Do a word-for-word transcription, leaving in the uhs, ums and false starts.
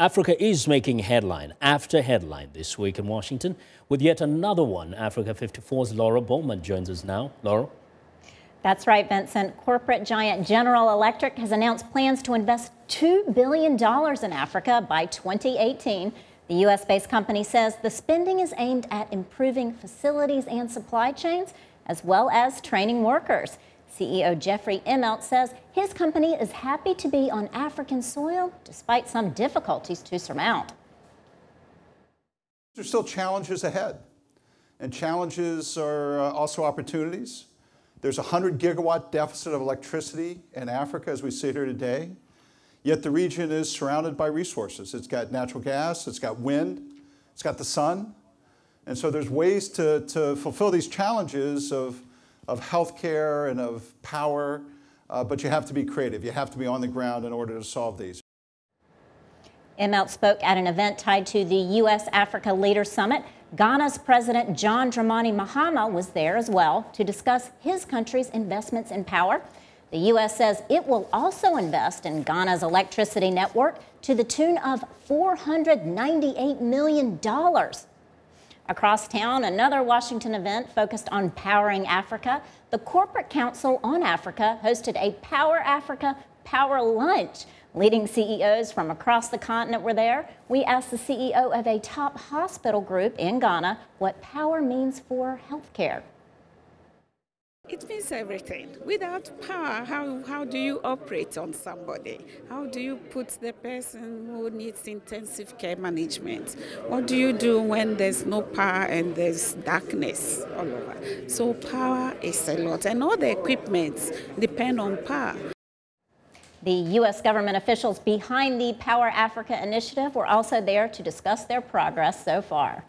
Africa is making headline after headline this week in Washington with yet another one. Africa fifty-four's Laura Bowman joins us now. Laura? That's right, Vincent. Corporate giant General Electric has announced plans to invest two billion dollars in Africa by twenty eighteen. The U S-based company says the spending is aimed at improving facilities and supply chains, as well as training workers. C E O Jeffrey Immelt says his company is happy to be on African soil, despite some difficulties to surmount. There's still challenges ahead, and challenges are also opportunities. There's a one hundred gigawatt deficit of electricity in Africa as we sit here today, yet the region is surrounded by resources. It's got natural gas, it's got wind, it's got the sun, and so there's ways to, to fulfill these challenges of, of healthcare and of power, uh, but you have to be creative. You have to be on the ground in order to solve these. Immelt spoke at an event tied to the U S Africa Leaders Summit. Ghana's President John Dramani Mahama was there as well to discuss his country's investments in power. The U S says it will also invest in Ghana's electricity network to the tune of four hundred ninety-eight million dollars. Across town, another Washington event focused on powering Africa. The Corporate Council on Africa hosted a Power Africa Power Lunch. Leading C E Os from across the continent were there. We asked the C E O of a top hospital group in Ghana what power means for healthcare. It means everything. Without power, how, how do you operate on somebody? How do you put the person who needs intensive care management? What do you do when there's no power and there's darkness all over? So power is a lot, and all the equipment depend on power. The U S government officials behind the Power Africa initiative were also there to discuss their progress so far.